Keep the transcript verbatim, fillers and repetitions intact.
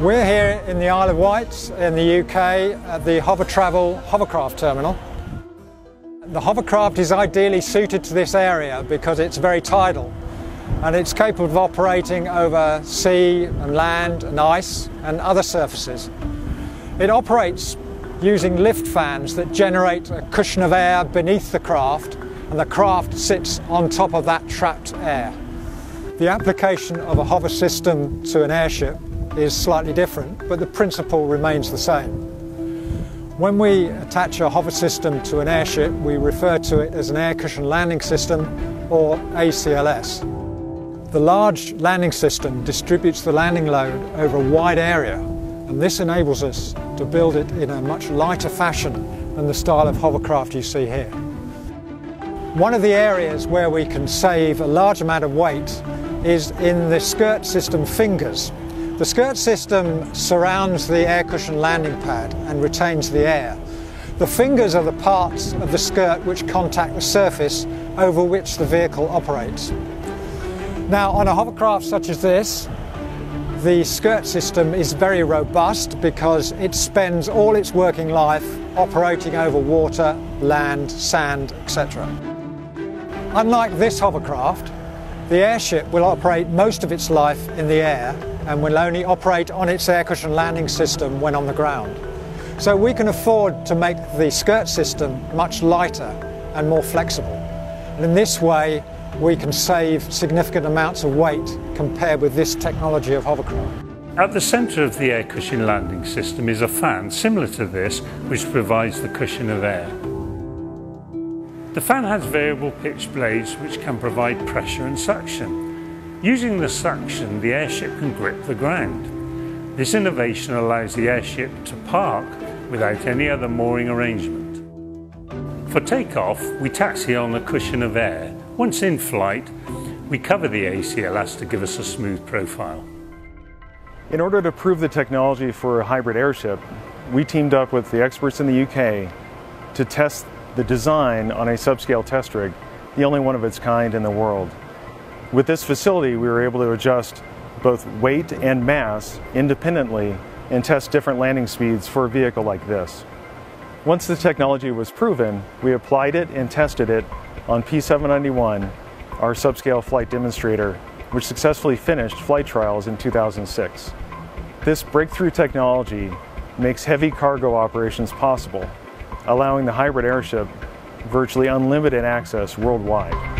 We're here in the Isle of Wight in the U K at the Hovertravel hovercraft terminal. The hovercraft is ideally suited to this area because it's very tidal and it's capable of operating over sea and land and ice and other surfaces. It operates using lift fans that generate a cushion of air beneath the craft, and the craft sits on top of that trapped air. The application of a hover system to an airship is slightly different, but the principle remains the same. When we attach a hover system to an airship, we refer to it as an air cushion landing system, or A C L S. The large landing system distributes the landing load over a wide area, and this enables us to build it in a much lighter fashion than the style of hovercraft you see here. One of the areas where we can save a large amount of weight is in the skirt system fingers. The skirt system surrounds the air cushion landing pad and retains the air. The fingers are the parts of the skirt which contact the surface over which the vehicle operates. Now, on a hovercraft such as this, the skirt system is very robust because it spends all its working life operating over water, land, sand, et cetera. Unlike this hovercraft, the airship will operate most of its life in the air and will only operate on its air cushion landing system when on the ground. So we can afford to make the skirt system much lighter and more flexible. And in this way, we can save significant amounts of weight compared with this technology of hovercraft. At the centre of the air cushion landing system is a fan similar to this, which provides the cushion of air. The fan has variable pitch blades which can provide pressure and suction. Using the suction, the airship can grip the ground. This innovation allows the airship to park without any other mooring arrangement. For takeoff, we taxi on a cushion of air. Once in flight, we cover the A C L S to give us a smooth profile. In order to prove the technology for a hybrid airship, we teamed up with the experts in the U K to test the design on a subscale test rig, the only one of its kind in the world. With this facility, we were able to adjust both weight and mass independently and test different landing speeds for a vehicle like this. Once the technology was proven, we applied it and tested it on P seven ninety-one, our subscale flight demonstrator, which successfully finished flight trials in two thousand six. This breakthrough technology makes heavy cargo operations possible, allowing the hybrid airship virtually unlimited access worldwide.